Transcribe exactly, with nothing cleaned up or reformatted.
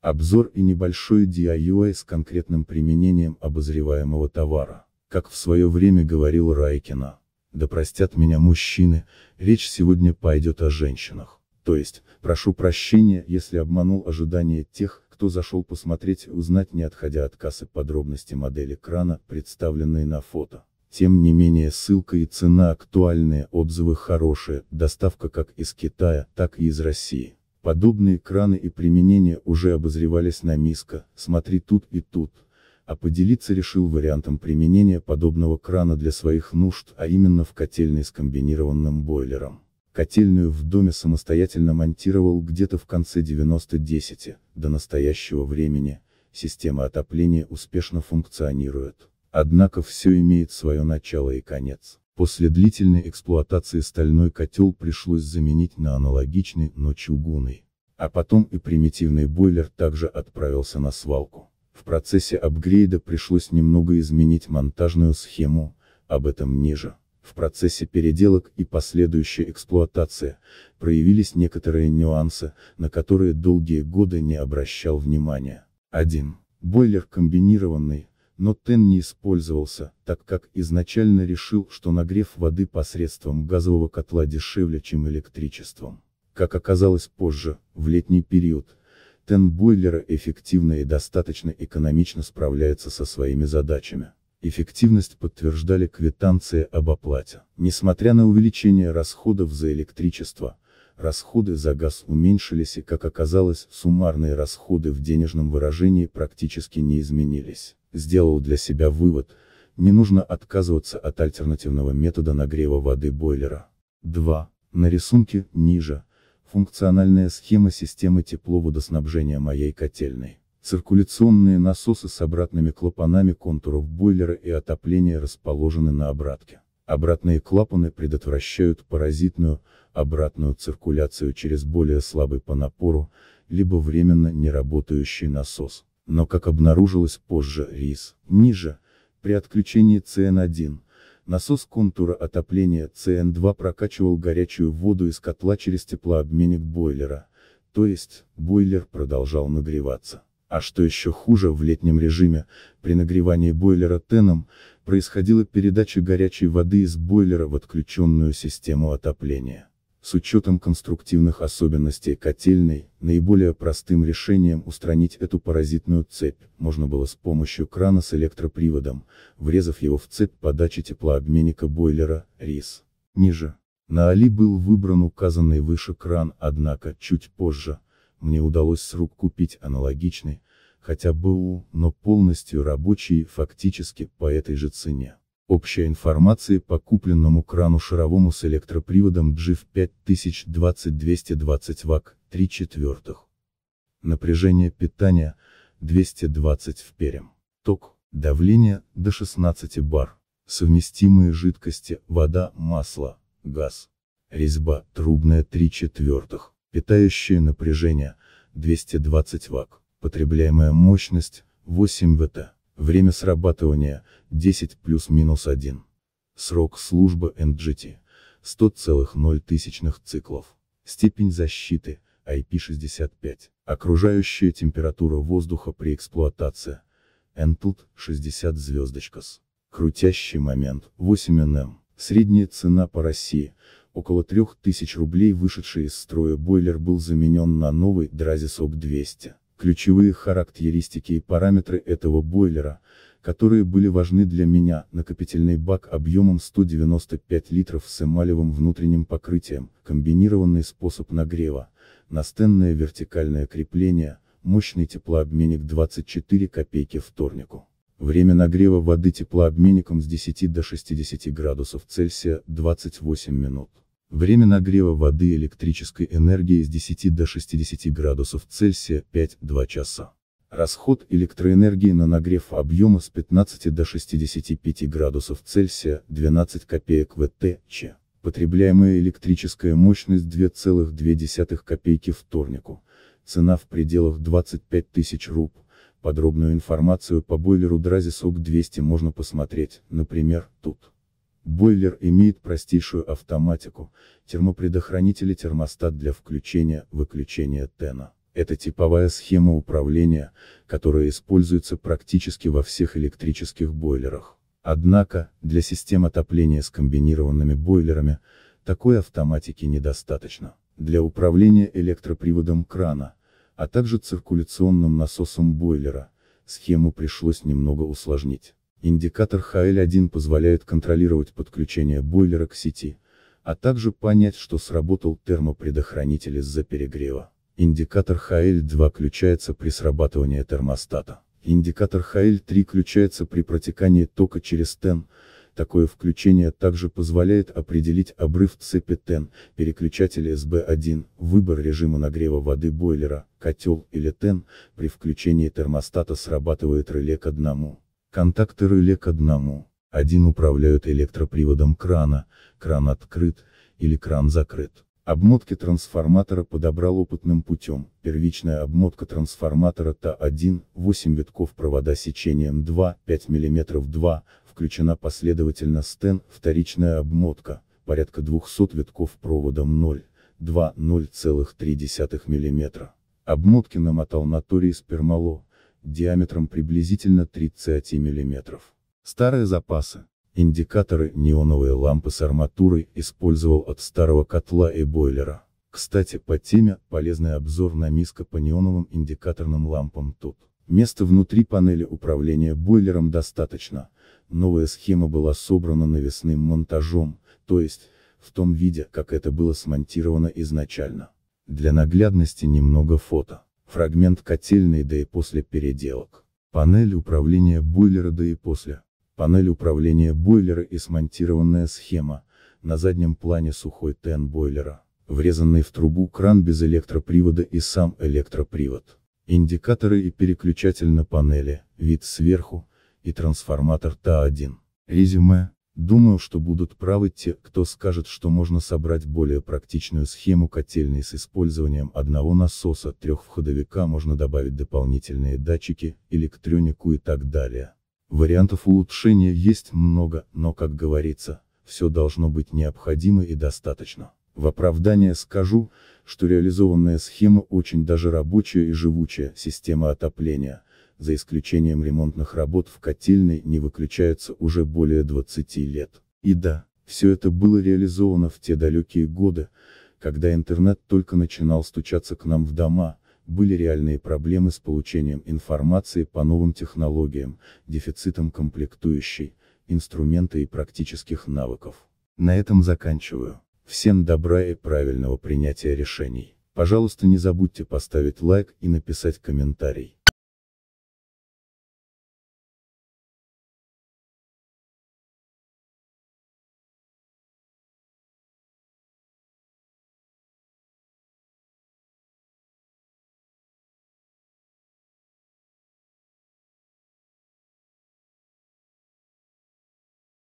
обзор и небольшое ди ай уай с конкретным применением обозреваемого товара. Как в свое время говорил Райкина, да простят меня мужчины, речь сегодня пойдет о женщинах. То есть, прошу прощения, если обманул ожидания тех, кто зашел посмотреть и узнать, не отходя от кассы, подробности модели крана, представленные на фото. Тем не менее, ссылка и цена актуальные, отзывы хорошие, доставка как из Китая, так и из России. Подобные краны и применения уже обозревались на Миско, смотри тут и тут. А поделиться решил вариантом применения подобного крана для своих нужд, а именно в котельной с комбинированным бойлером. Котельную в доме самостоятельно монтировал где-то в конце девяностых десятых, до настоящего времени система отопления успешно функционирует. Однако все имеет свое начало и конец. После длительной эксплуатации стальной котел пришлось заменить на аналогичный, но чугунный. А потом и примитивный бойлер также отправился на свалку. В процессе апгрейда пришлось немного изменить монтажную схему, об этом ниже. В процессе переделок и последующей эксплуатации проявились некоторые нюансы, на которые долгие годы не обращал внимания. один. Бойлер комбинированный, но ТЭН не использовался, так как изначально решил, что нагрев воды посредством газового котла дешевле, чем электричеством. Как оказалось позже, в летний период, ТЭН бойлера эффективно и достаточно экономично справляется со своими задачами. Эффективность подтверждали квитанции об оплате. Несмотря на увеличение расходов за электричество, расходы за газ уменьшились и, как оказалось, суммарные расходы в денежном выражении практически не изменились. Сделал для себя вывод: не нужно отказываться от альтернативного метода нагрева воды бойлера. два. На рисунке, ниже, функциональная схема системы тепловодоснабжения моей котельной. Циркуляционные насосы с обратными клапанами контуров бойлера и отопления расположены на обратке. Обратные клапаны предотвращают паразитную, обратную циркуляцию через более слабый по напору, либо временно неработающий насос. Но, как обнаружилось позже, рис, ниже, при отключении цэ эн один, насос контура отопления цэ эн два прокачивал горячую воду из котла через теплообменник бойлера, то есть, бойлер продолжал нагреваться. А что еще хуже, в летнем режиме, при нагревании бойлера ТЭНом, происходила передача горячей воды из бойлера в отключенную систему отопления. С учетом конструктивных особенностей котельной, наиболее простым решением устранить эту паразитную цепь можно было с помощью крана с электроприводом, врезав его в цепь подачи теплообменника бойлера, рис, ниже. На Али был выбран указанный выше кран, однако, чуть позже, мне удалось с рук купить аналогичный, хотя БУ, но полностью рабочий, фактически по этой же цене. Общая информация по купленному крану шаровому с электроприводом джиф пять тысяч двадцать двести двадцать ватт, три четвертых. Напряжение питания, двести двадцать ферм. Ток, давление, до шестнадцати бар. Совместимые жидкости, вода, масло, газ. Резьба, трубная, три четвертых. Питающее напряжение, двести двадцать ватт. Потребляемая мощность, восемь ватт. Время срабатывания, десять плюс-минус один. Срок службы эн джи ти, сто целых ноль тысячных циклов. Степень защиты, ай пи шестьдесят пять. Окружающая температура воздуха при эксплуатации, эн ти эл ти, шестьдесят звездочкас. Крутящий момент, восемь ньютон-метров. Средняя цена по России, около трёх тысяч рублей. Вышедший из строя бойлер был заменен на новый DRAZIS о ви двести. Ключевые характеристики и параметры этого бойлера, которые были важны для меня: накопительный бак объемом сто девяносто пять литров с эмалевым внутренним покрытием, комбинированный способ нагрева, настенное вертикальное крепление, мощный теплообменник, двадцать четыре копейки вторнику. Время нагрева воды теплообменником с десяти до шестидесяти градусов Цельсия, двадцать восемь минут. Время нагрева воды электрической энергии с десяти до шестидесяти градусов Цельсия, пять целых две десятых часа. Расход электроэнергии на нагрев объема с пятнадцати до шестидесяти пяти градусов Цельсия, двенадцать копеек ватт-ч. Потребляемая электрическая мощность, две целых две десятых копейки вторнику. Цена в пределах двадцати пяти тысяч руб. Подробную информацию по бойлеру DRAZIS о ви двести можно посмотреть, например, тут. Бойлер имеет простейшую автоматику: термопредохранитель и термостат для включения-выключения ТЭНа. Это типовая схема управления, которая используется практически во всех электрических бойлерах. Однако, для систем отопления с комбинированными бойлерами, такой автоматики недостаточно. Для управления электроприводом крана, а также циркуляционным насосом бойлера, схему пришлось немного усложнить. Индикатор эйч эл один позволяет контролировать подключение бойлера к сети, а также понять, что сработал термопредохранитель из-за перегрева. Индикатор эйч эл два включается при срабатывании термостата. Индикатор эйч эл три включается при протекании тока через ТЭН. Такое включение также позволяет определить обрыв цепи ТЭН, переключатель эс бэ один, выбор режима нагрева воды бойлера, котел или ТЭН. При включении термостата срабатывает реле к одному. Контакты реле к одному. Один управляют электроприводом крана, кран открыт или кран закрыт. Обмотки трансформатора подобрал опытным путем. Первичная обмотка трансформатора тэ один, восемь витков провода сечением два, пять миллиметров два, включена последовательно с ТЭН. Вторичная обмотка, порядка двухсот витков проводом ноль целых два — ноль целых три миллиметра. Обмотки намотал на торий из пермало, диаметром приблизительно тридцать миллиметров. Старые запасы. Индикаторы, неоновые лампы с арматурой использовал от старого котла и бойлера. Кстати, по теме, полезный обзор на миско по неоновым индикаторным лампам тут. Места внутри панели управления бойлером достаточно. Новая схема была собрана навесным монтажом, то есть, в том виде, как это было смонтировано изначально. Для наглядности немного фото. Фрагмент котельной до и после переделок. Панель управления бойлера до и после. Панель управления бойлера и смонтированная схема, на заднем плане сухой ТЭН бойлера, врезанный в трубу кран без электропривода и сам электропривод, индикаторы и переключатель на панели, вид сверху, и трансформатор тэ один. Резюме. Думаю, что будут правы те, кто скажет, что можно собрать более практичную схему котельной с использованием одного насоса, трехвходовика, можно добавить дополнительные датчики, электронику и так далее. Вариантов улучшения есть много, но, как говорится, все должно быть необходимо и достаточно. В оправдание скажу, что реализованная схема очень даже рабочая и живучая. Система отопления, за исключением ремонтных работ в котельной, не выключается уже более двадцати лет. И да, все это было реализовано в те далекие годы, когда интернет только начинал стучаться к нам в дома. Были реальные проблемы с получением информации по новым технологиям, дефицитом комплектующей, инструмента и практических навыков. На этом заканчиваю. Всем добра и правильного принятия решений. Пожалуйста, не забудьте поставить лайк и написать комментарий.